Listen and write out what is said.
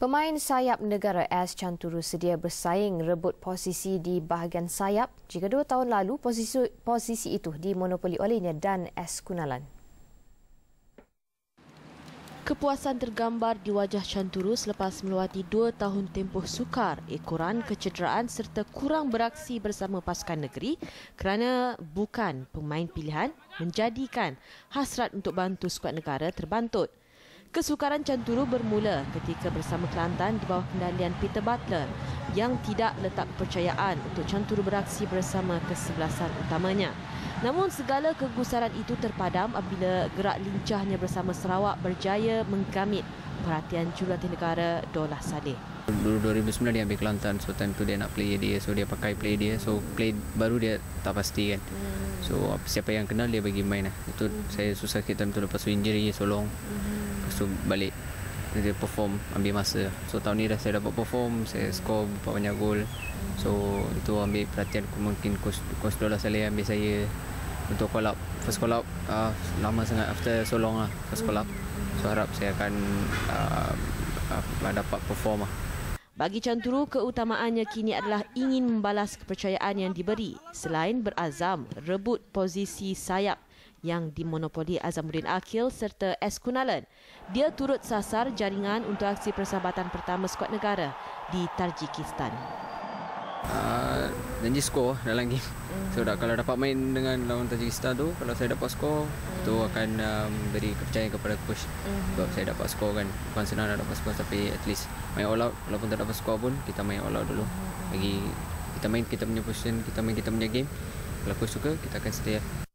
Pemain sayap negara S Chanturu sedia bersaing rebut posisi di bahagian sayap jika 2 tahun lalu posisi itu dimonopoli olehnya dan S Kunalan. Kepuasan tergambar di wajah Chanturu selepas melewati 2 tahun tempoh sukar ekoran kecederaan serta kurang beraksi bersama pasukan negeri kerana bukan pemain pilihan menjadikan hasrat untuk bantu skuad negara terbantut. Kesukaran Chanturu bermula ketika bersama Kelantan di bawah kendalian Peter Butler yang tidak letak kepercayaan untuk Chanturu beraksi bersama kesebelasan utamanya. Namun segala kegusaran itu terpadam apabila gerak lincahnya bersama Sarawak berjaya menggamit perhatian jurulatih negara Dolah Sadeh. Dulu 2009 dia ambil Kelantan, so time tu dia nak play dia, so dia pakai play dia, so play baru dia tak pasti kan. So siapa yang kenal dia bagi main lah. Itu saya susah sikit time tu lepas injury so long. So balik dia perform ambil masa. So tahun ni dah saya dapat perform, saya score banyak gol. So itu ambil perhatian mungkin coach Dolah Sadeh ambil saya untuk call up. First call up lama sangat after so long lah first call up. So harap saya akan dapat perform lah. Bagi Chanturu, keutamaannya kini adalah ingin membalas kepercayaan yang diberi selain berazam rebut posisi sayap yang dimonopoli Azamuddin Akil serta S Kunalan. Dia turut sasar jaringan untuk aksi persahabatan pertama skuad negara di Tajikistan. Janji skor dalam game. So kalau dapat main dengan lawan Tajikistan tu, kalau saya dapat skor, tu akan beri kepercayaan kepada coach. Sebab saya dapat skor kan. Bukan senang nak dapat skor, tapi at least main all out. Walaupun tak dapat skor pun, kita main all out dulu. Bagi kita main kita punya position, kita main kita punya game. Kalau coach suka, kita akan setia.